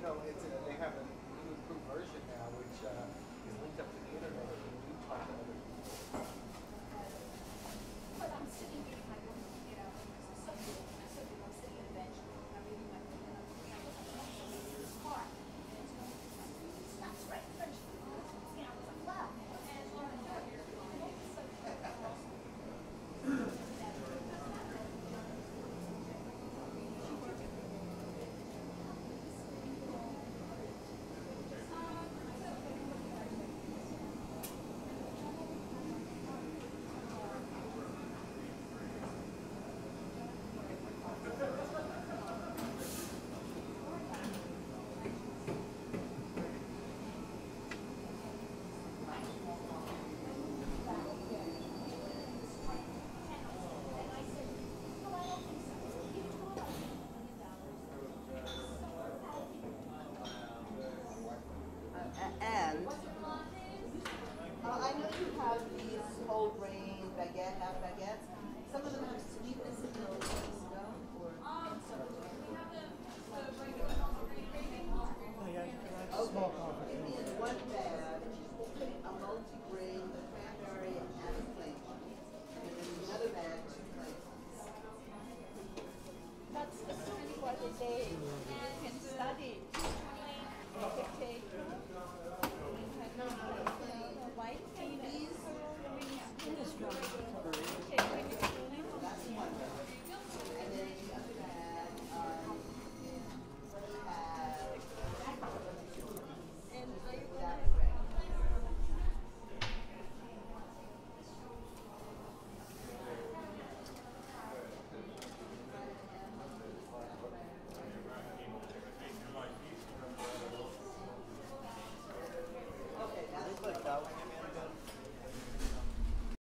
you know, it's a, they have a new improved version now, which is linked up to the internet and you can talk to other people. Well, I'm sitting here and I want to get out because I'm so good. I'm sitting on a bench and I'm reading my book and I'm looking at this car. And it's going, stop right in French. You know, it's loud. And it's on the door here. And I know you have these whole grain half baguettes. Some of them have sweetness in them, or some of them. We have the regular green gravy. Okay. Give me in one bag a multi-grain, the cranberry, and a plain one. And in another bag, 2 plain ones. That's the 20 what a day.